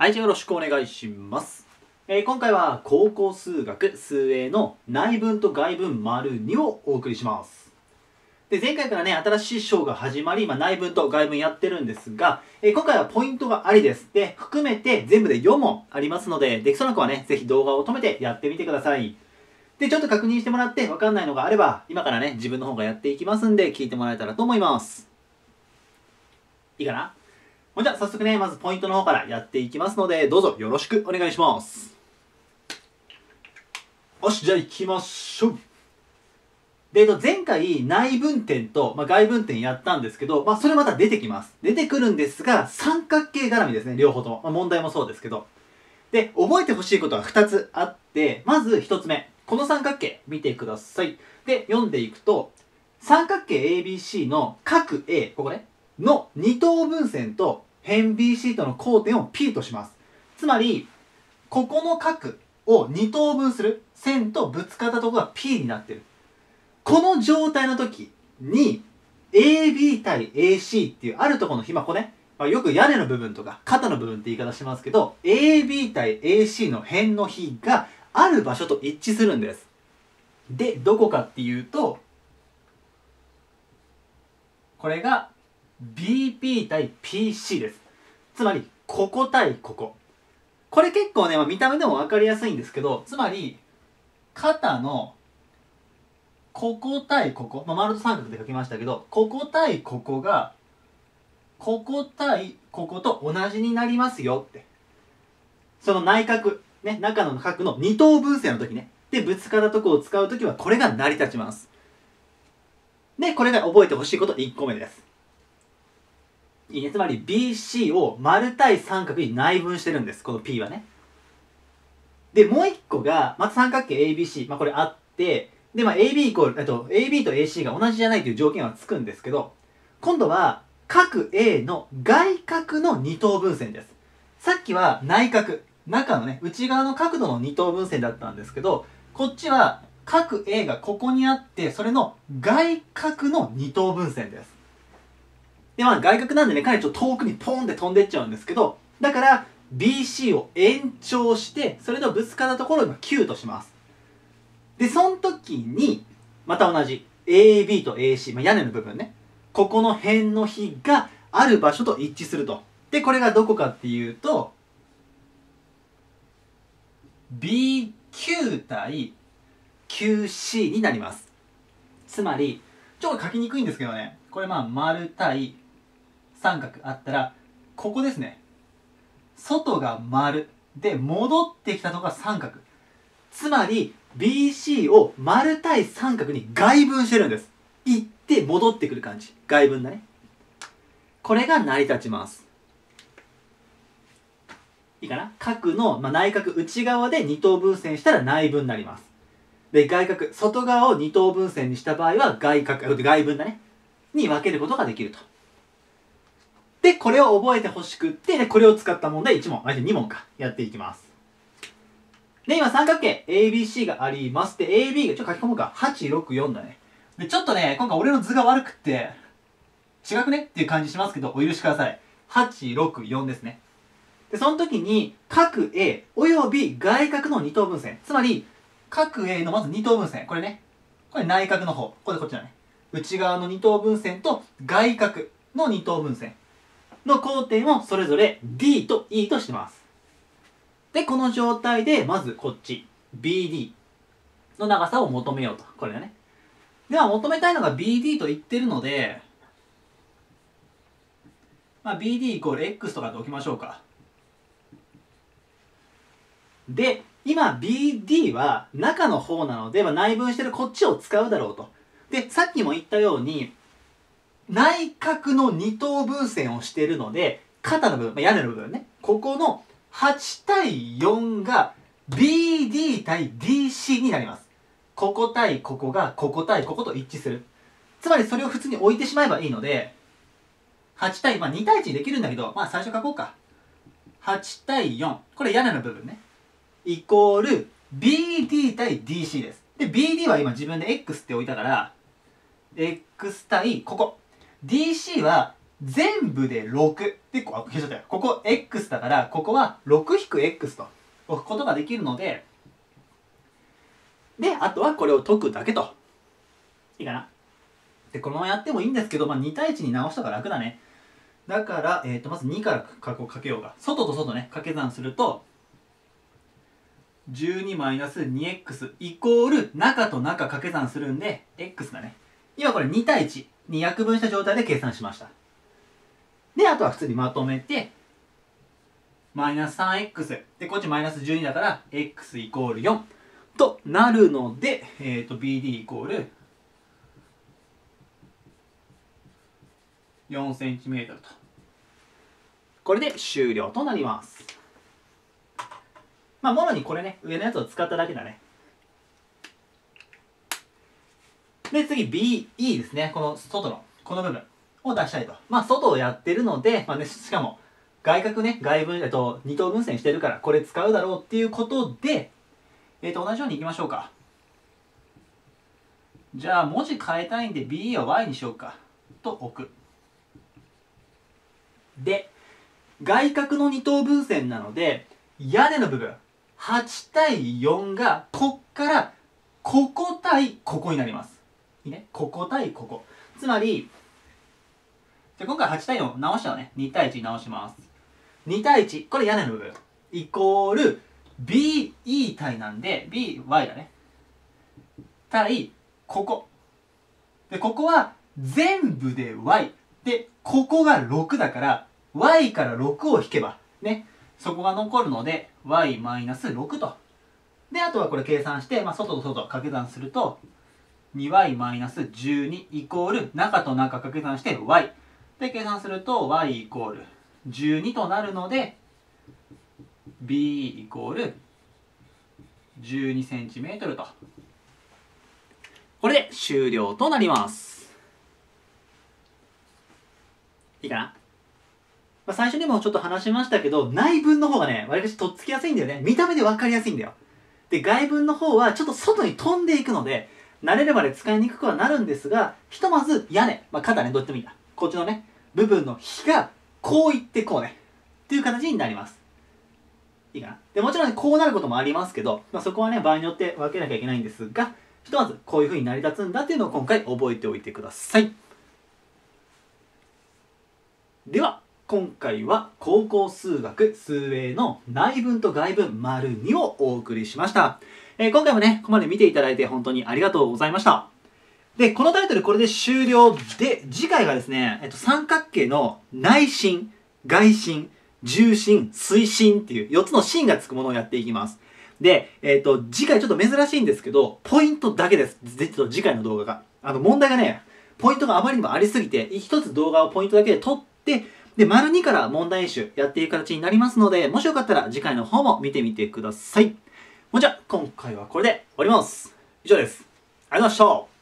はい、じゃあよろしくお願いします。今回は高校数学数 A の内分と外分 ② をお送りします。で、前回からね、新しい章が始まり、今内分と外分やってるんですが、今回はポイントがありです。で、含めて全部で4問ありますので、できそうな子はね、ぜひ動画を止めてやってみてください。で、ちょっと確認してもらって、わかんないのがあれば、今からね、自分の方がやっていきますんで、聞いてもらえたらと思います。いいかな？じゃあ早速ね、まずポイントの方からやっていきますので、どうぞよろしくお願いします。よし、じゃあいきましょう。で、前回内分点と、外分点やったんですけど、それまた出てきます。出てくるんですが、三角形絡みですね、両方とも。問題もそうですけど。で、覚えてほしいことは2つあって、まず1つ目、この三角形見てください。で、読んでいくと、三角形 ABC の角 A、 ここねの二等分線と辺 BC との交点を P とします。つまり、ここの角を2等分する線とぶつかったところが P になってる。この状態の時に AB 対 AC っていうあるところの比、ここね、よく屋根の部分とか肩の部分って言い方しますけど、AB 対 AC の辺の比がある場所と一致するんです。で、どこかっていうと、これがBP 対 PC です。つまり、ここ対ここ。これ結構ね、見た目でも分かりやすいんですけど、つまり、肩のここ対ここ、丸と三角で書きましたけど、ここ対ここが、ここ対ここと同じになりますよって。その内角、ね、中の角の二等分線の時ね。で、ぶつかったとこを使う時は、これが成り立ちます。で、これが覚えてほしいこと1個目です。いいね、つまり BC を丸対三角に内分してるんです、この P はね。で、もう一個が、また三角形 ABC、これあって、で、AB イコール、AB と AC が同じじゃないという条件はつくんですけど、今度は、角 A の外角の二等分線です。さっきは内角、中のね、内側の角度の二等分線だったんですけど、こっちは角 A がここにあって、それの外角の二等分線です。で、外角なんでね、かなりちょっと遠くにポーンって飛んでっちゃうんですけど、だから BC を延長して、それとぶつかったところを今 Q とします。で、その時に、また同じ AB と AC、屋根の部分ね、ここの辺の比がある場所と一致すると。で、これがどこかっていうと、BQ 対 QC になります。つまり、ちょっと書きにくいんですけどね、これ丸対三角あったら、ここですね。外が丸。で、戻ってきたとこが三角。つまり、BC を丸対三角に外分してるんです。行って戻ってくる感じ。外分だね。これが成り立ちます。いいかな？角の、内角内側で二等分線したら内分になります。で、外角、外側を二等分線にした場合は外分だね。に分けることができると。で、これを覚えてほしくって、これを使った問題1問、あ、2問か、やっていきます。で、今三角形 ABC があります。で、AB が、ちょっと書き込むか、8、6、4だね。で、ちょっとね、今回俺の図が悪くって、違くねっていう感じしますけど、お許しください。8、6、4ですね。で、その時に、角 A および外角の二等分線。つまり、角 A のまず二等分線。これね。これ内角の方。これこっちだね。内側の二等分線と外角の二等分線の交点をそれぞれ D と E としてます。で、この状態で、まずこっち、BD の長さを求めようと。これだね。では、求めたいのが BD と言ってるので、BD イコール X とかで置きましょうか。で、今 BD は中の方なので、内分してるこっちを使うだろうと。で、さっきも言ったように、内角の二等分線をしているので、肩の部分、屋根の部分ね、ここの8対4が BD 対 DC になります。ここ対ここが、ここ対ここと一致する。つまりそれを普通に置いてしまえばいいので、8対、2対1にできるんだけど、最初書こうか。8対4、これ屋根の部分ね、イコール BD 対 DC です。で、BD は今自分で X って置いたから、X 対ここ。DC は全部で6で、ここ x だからここは 6-x と置くことができるので、であとはこれを解くだけと。いいかな。でこのままやってもいいんですけど、まあ、2対1に直したから楽だね。だから、まず2から角をかけようか。外と外ね掛け算すると 12-2x イコール中と中掛け算するんで x だね。今これ2対1に約分した状態で計算しました。であとは普通にまとめて -3x でこっち -12 だから x イコール4となるので、BD イコール 4cm と、これで終了となります。まあもろにこれね、上のやつを使っただけだね。で次 BE ですね。この外のこの部分を出したいと。まあ外をやってるので、まあね、しかも外角ね、外分二等分線してるからこれ使うだろうっていうことで、同じようにいきましょうか。じゃあ文字変えたいんで BE は Y にしようかと置く。で外角の二等分線なので屋根の部分8対4がこっからここ対ここになります。いいね、ここ対ここ。つまりじゃあ今回8対4直したのね、2対1直します。2対1これ屋根の部分イコール BE 対なんで BY だね対ここで、ここは全部で Y でここが6だから Y から6を引けばね、そこが残るので Y-6 と。であとはこれ計算して、まあ、外と外掛け算すると 2y-12 イコール中と中掛け算して y で計算すると y イコール12となるので b イコール 12cm と、これで終了となります。いいかな。まあ最初にもちょっと話しましたけど、内分の方がね、わりかしとっつきやすいんだよね。見た目で分かりやすいんだよ。で、外分の方はちょっと外に飛んでいくので、慣れればね、使いにくくはなるんですが、ひとまず屋根、まあ、肩ね、どっちでもいいんだ。こっちのね、部分の比が、こういってこうね、っていう形になります。いいかな。で、もちろん、ね、こうなることもありますけど、まあ、そこはね、場合によって分けなきゃいけないんですが、ひとまずこういう風に成り立つんだっていうのを今回覚えておいてください。では、今回は高校数学数 A の内分と外分 ② をお送りしました。今回もね、ここまで見ていただいて本当にありがとうございました。で、このタイトルこれで終了で、次回がですね、三角形の内心、外心、重心、推進っていう4つの心がつくものをやっていきます。で、次回ちょっと珍しいんですけど、ポイントだけです。次回の動画が。問題がね、ポイントがあまりにもありすぎて、1つ動画をポイントだけで撮って、で、② から問題演習やっていく形になりますので、もしよかったら次回の方も見てみてください。もうじゃあ、今回はこれで終わります。以上です。ありがとうございました。